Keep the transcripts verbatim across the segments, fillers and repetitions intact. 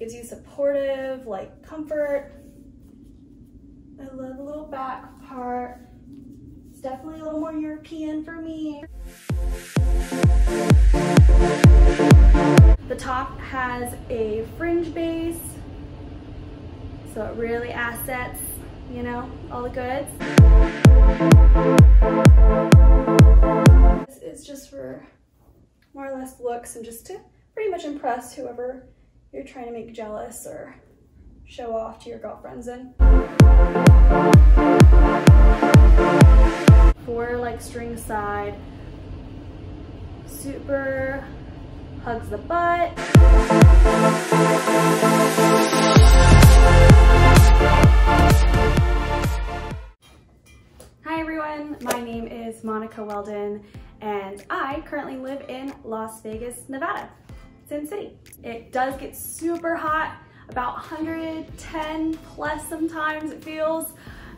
gives you supportive, like, comfort. I love the little back part. It's definitely a little more European for me. The top has a fringe base, so it really assets, you know, all the goods. This is just for more or less looks and just to pretty much impress whoever you're trying to make jealous or show off to your girlfriends in. For like string side, super hugs the butt. Hi everyone, my name is Monica Weldon and I currently live in Las Vegas, Nevada, Sin City. It does get super hot, about one hundred ten plus sometimes it feels.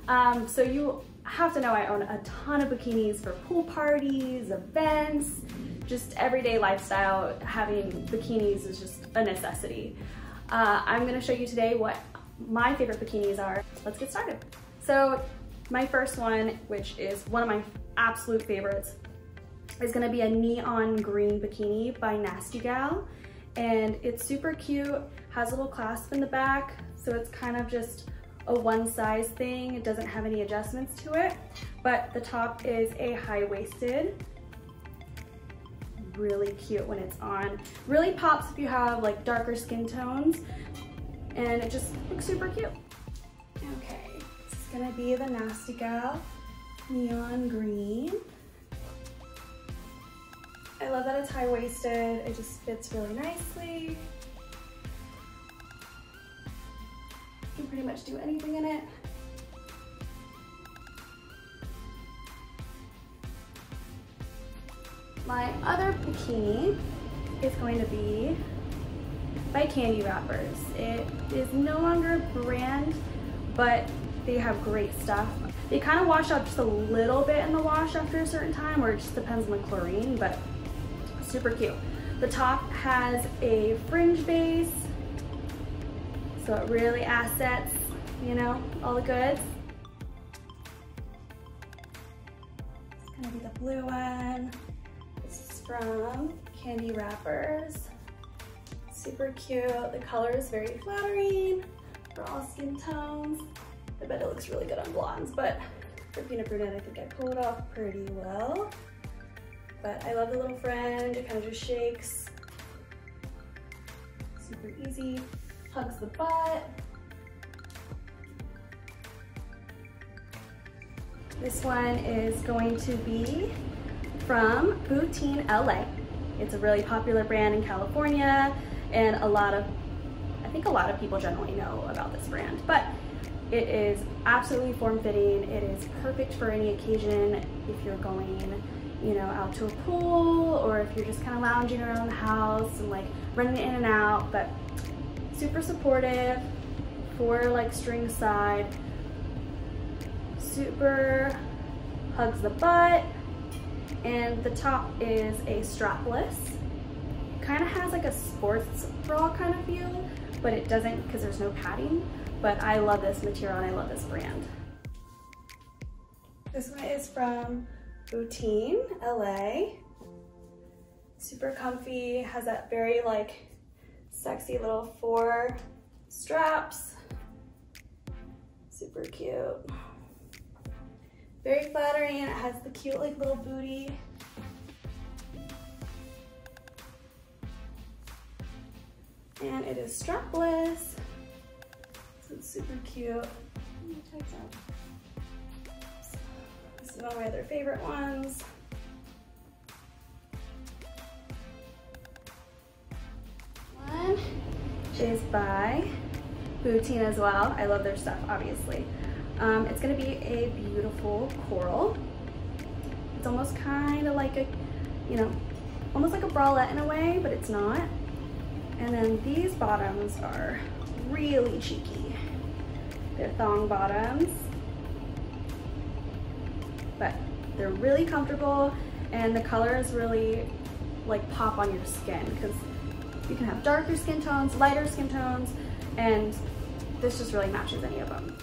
Um, so you have to know I own a ton of bikinis for pool parties, events, just everyday lifestyle. Having bikinis is just a necessity. Uh, I'm gonna show you today what my favorite bikinis are. Let's get started. So my first one, which is one of my absolute favorites, is gonna be a neon green bikini by Nasty Gal. And it's super cute, has a little clasp in the back, so it's kind of just a one size thing. It doesn't have any adjustments to it, but the top is a high-waisted. Really cute when it's on. Really pops if you have like darker skin tones, and it just looks super cute. Okay, this is gonna be the Nasty Gal neon green. I love that it's high-waisted. It just fits really nicely. You can pretty much do anything in it. My other bikini is going to be by Candy Wrappers. It is no longer a brand, but they have great stuff. They kind of wash out just a little bit in the wash after a certain time, or it just depends on the chlorine, but super cute. The top has a fringe base, so it really assets, you know, all the goods. It's gonna be the blue one. This is from Candy Wrappers. Super cute. The color is very flattering for all skin tones. I bet it looks really good on blondes, but for being a brunette, I think I pulled it off pretty well. But I love the little fringe. It kind of just shakes. Super easy. Hugs the butt. This one is going to be from Boutine L A. It's a really popular brand in California, and a lot of, I think a lot of people generally know about this brand, but it is absolutely form-fitting. It is perfect for any occasion if you're going, you know, out to a pool, or if you're just kind of lounging around the house and like running in and out, but super supportive. For like string side, super hugs the butt, and the top is a strapless. Kind of has like a sports bra kind of feel, but it doesn't because there's no padding, but I love this material and I love this brand. This one is from Boutine L A. Super comfy, has that very like sexy little four straps. Super cute. Very flattering. It has the cute like little booty. And it is strapless. So it's super cute. This is one of my other favorite ones. Is by Boutine as well. I love their stuff, obviously. Um, it's gonna be a beautiful coral. It's almost kind of like a, you know, almost like a bralette in a way, but it's not. And then these bottoms are really cheeky. They're thong bottoms, but they're really comfortable, and the colors really like pop on your skin because You can have darker skin tones, lighter skin tones, and this just really matches any of them.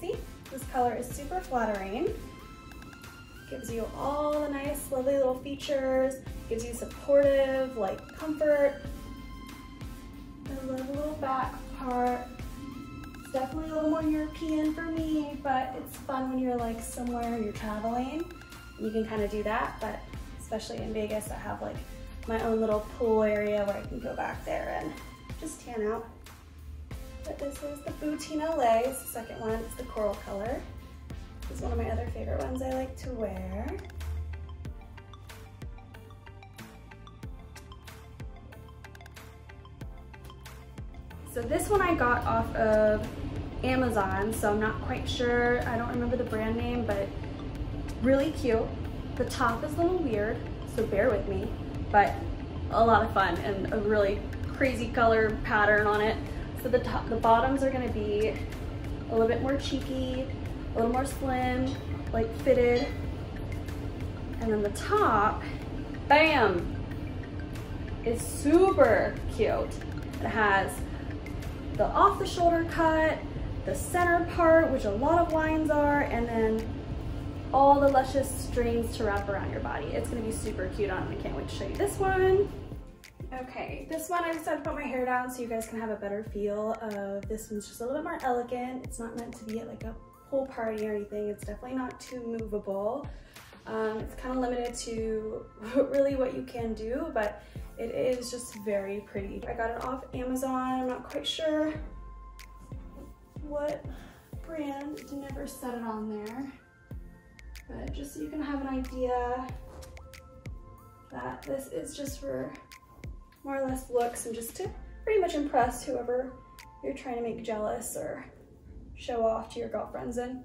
See, this color is super flattering. Gives you all the nice, lovely little features. Gives you supportive, like, comfort. I love the little back part. It's definitely a little more European for me, but it's fun when you're like somewhere you're traveling. You can kind of do that, but especially in Vegas, I have like my own little pool area where I can go back there and just tan out. But this is the Boutine L A, it's the second one, it's the coral color. This is one of my other favorite ones I like to wear. So this one I got off of Amazon, so I'm not quite sure, I don't remember the brand name, but really cute. The top is a little weird, so bear with me, but a lot of fun and a really crazy color pattern on it. So the top, the bottoms are gonna be a little bit more cheeky, a little more slim, like fitted. And then the top, bam, is super cute. It has the off the shoulder cut, the center part, which a lot of lines are, and then all the luscious strings to wrap around your body. It's gonna be super cute on, I can't wait to show you this one. Okay, this one I decided to put my hair down so you guys can have a better feel of. This one's just a little bit more elegant. It's not meant to be at like a pool party or anything. It's definitely not too movable. Um, it's kind of limited to really what you can do, but it is just very pretty. I got it off Amazon. I'm not quite sure what brand. It never said it on there. But just so you can have an idea that this is just for more or less looks and just to pretty much impress whoever you're trying to make jealous or show off to your girlfriends in.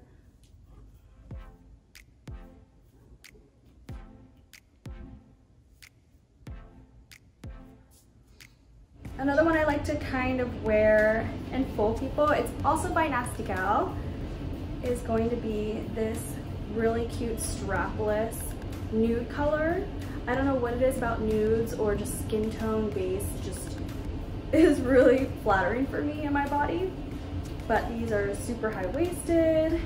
Another one I like to kind of wear and fool people, it's also by Nasty Gal, is going to be this really cute strapless nude color. I don't know what it is about nudes or just skin tone base, just is really flattering for me and my body. But these are super high waisted.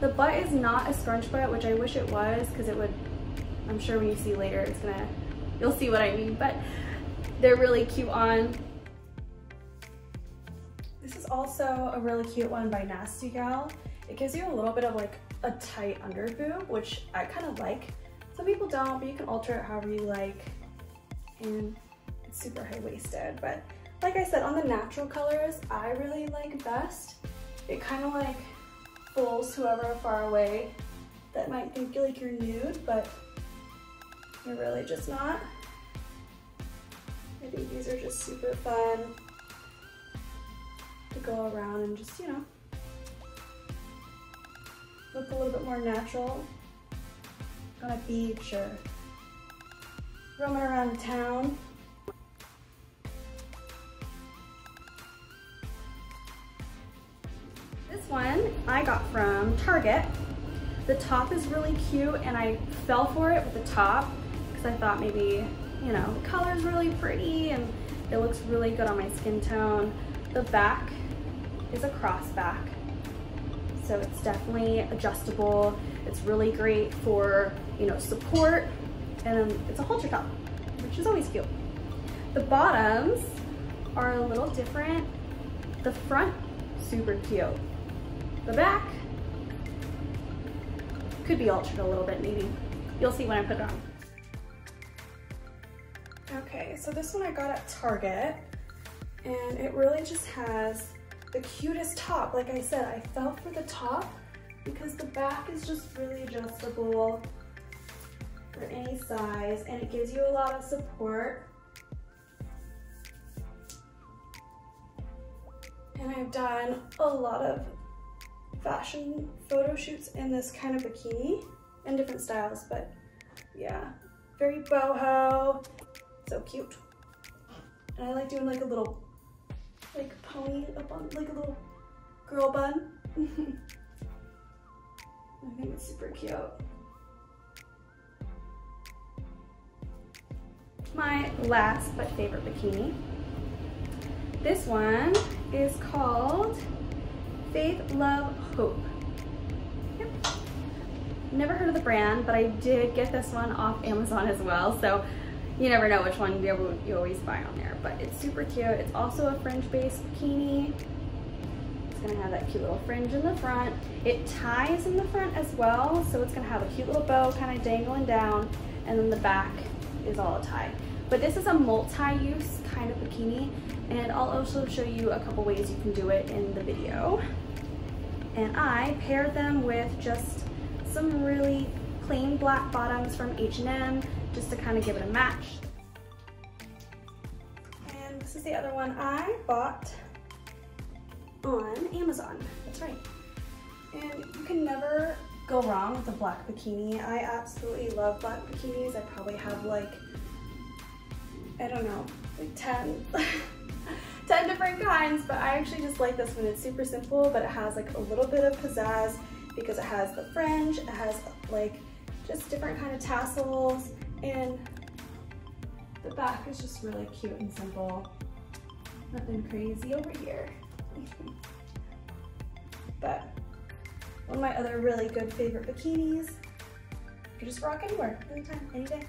The butt is not a scrunch butt, which I wish it was, because it would, I'm sure when you see later, it's gonna, you'll see what I mean, but they're really cute on. This is also a really cute one by Nasty Gal. It gives you a little bit of like a tight under boob, which I kind of like. Some people don't, but you can alter it however you like. And it's super high waisted, but like I said, on the natural colors, I really like best. It kind of like fools whoever far away that might think like you're nude, but you're really just not. I think these are just super fun to go around and just, you know, look a little bit more natural on a beach or roaming around town. This one I got from Target. The top is really cute and I fell for it with the top because I thought maybe, you know, the color's really pretty and it looks really good on my skin tone. The back is a cross back. So it's definitely adjustable. It's really great for, you know, support. And then it's a halter top, which is always cute. The bottoms are a little different. The front, super cute. The back could be altered a little bit, maybe. You'll see when I put it on. Okay, so this one I got at Target, and it really just has the cutest top. Like I said, I fell for the top because the back is just really adjustable for any size and it gives you a lot of support. And I've done a lot of fashion photo shoots in this kind of bikini and different styles, but yeah, very boho, so cute. And I like doing like a little like pony up on, like a little girl bun. I think it's super cute. my last but favorite bikini. This one is called Faith, Love, Hope. Yep. Never heard of the brand, but I did get this one off Amazon as well, so you never know which one you, you always buy on there, but it's super cute. It's also a fringe-based bikini. It's gonna have that cute little fringe in the front. It ties in the front as well, so it's gonna have a cute little bow kind of dangling down, and then the back is all a tie. But this is a multi-use kind of bikini, and I'll also show you a couple ways you can do it in the video. And I paired them with just some really plain black bottoms from H and M just to kind of give it a match. And this is the other one I bought on Amazon. That's right. And you can never go wrong with a black bikini. I absolutely love black bikinis. I probably have like, I don't know, like ten, ten different kinds, but I actually just like this one. It's super simple, but it has like a little bit of pizzazz because it has the fringe, it has like just different kind of tassels, and the back is just really cute and simple. Nothing crazy over here. But one of my other really good favorite bikinis. You can just rock anywhere, anytime, any day.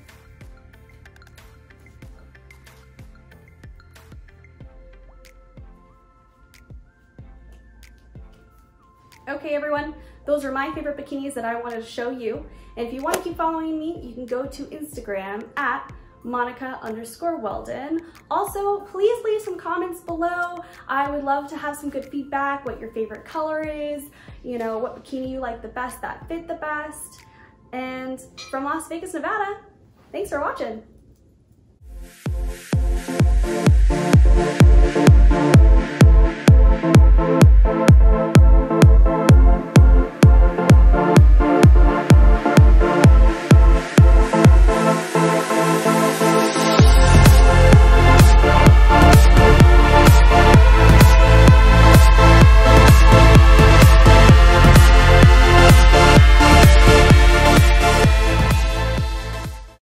Okay everyone, those are my favorite bikinis that I wanted to show you. And if you want to keep following me, you can go to Instagram at Monica underscore Weldon. Also, please leave some comments below. I would love to have some good feedback, what your favorite color is, you know, what bikini you like the best, that fit the best. And from Las Vegas, Nevada, thanks for watching.